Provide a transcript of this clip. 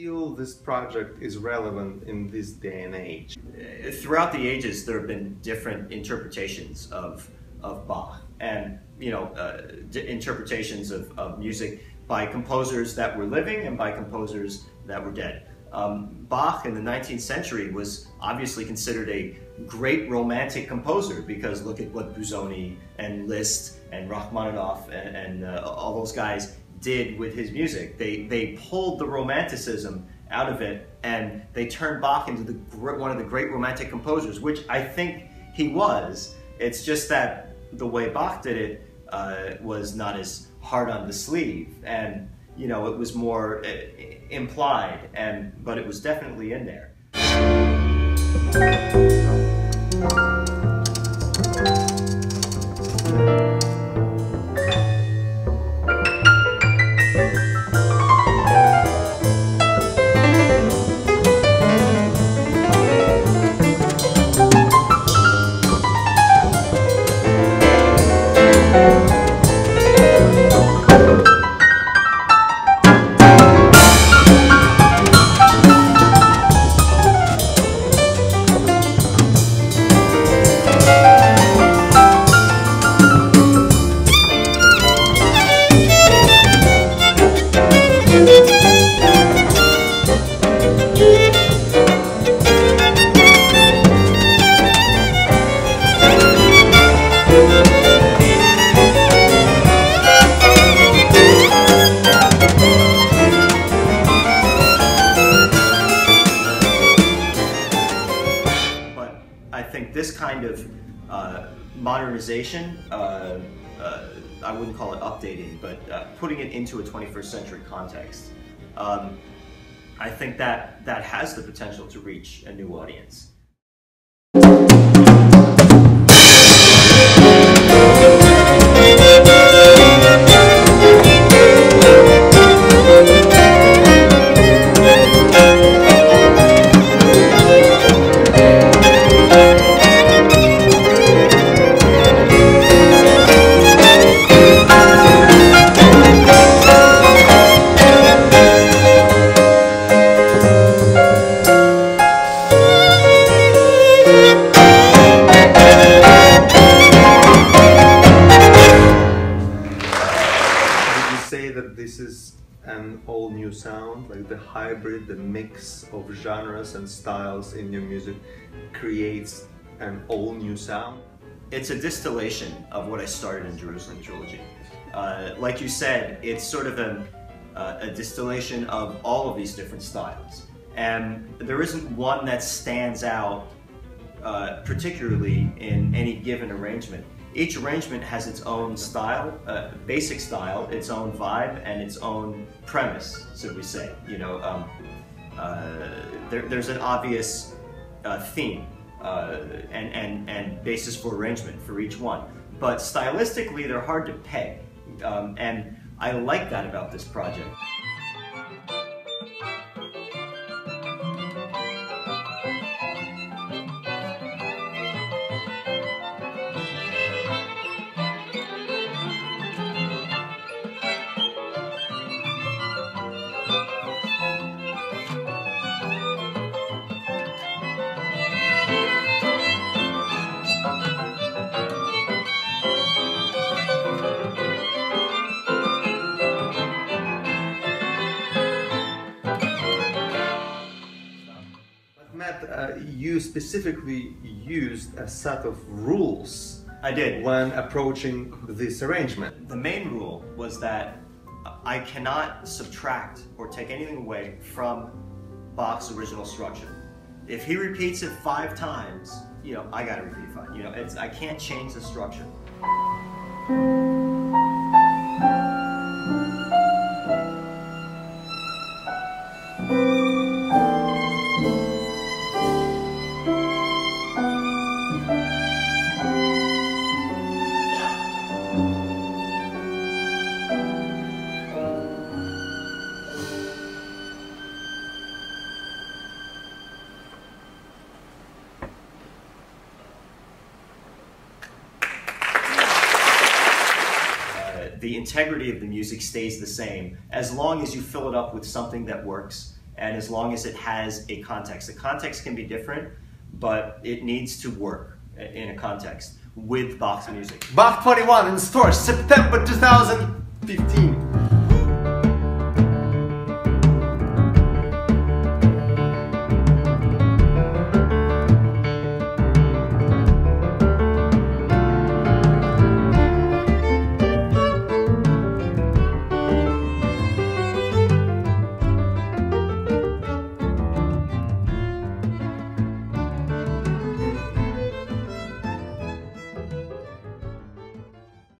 feel this project is relevant in this day and age? Throughout the ages, there have been different interpretations of Bach, and interpretations of music by composers that were living and by composers that were dead. Bach in the 19th century was obviously considered a great romantic composer, because look at what Busoni and Liszt and Rachmaninoff and all those guys did with his music. They pulled the romanticism out of it, and they turned Bach into one of the great romantic composers, which I think he was. It's just that the way Bach did it was not as hard on the sleeve, and it was more implied, but it was definitely in there. This kind of modernization, I wouldn't call it updating, but putting it into a 21st century context, I think that has the potential to reach a new audience. An all-new sound, like the hybrid, the mix of genres and styles in your music creates an all-new sound? It's a distillation of what I started in Jerusalem Trilogy. Like you said, it's sort of a distillation of all of these different styles, and there isn't one that stands out particularly in any given arrangement. Each arrangement has its own style, basic style, its own vibe, and its own premise, so we say. There's an obvious theme and basis for arrangement for each one. But stylistically, they're hard to peg, and I like that about this project. You specifically used a set of rules. I did. When approaching this arrangement. The main rule was that I cannot subtract or take anything away from Bach's original structure. If he repeats it 5 times, I gotta repeat 5. I can't change the structure. The integrity of the music stays the same as long as you fill it up with something that works and as long as it has a context. The context can be different, but it needs to work in a context with Bach's music. BACH XXI in stores, September 2015.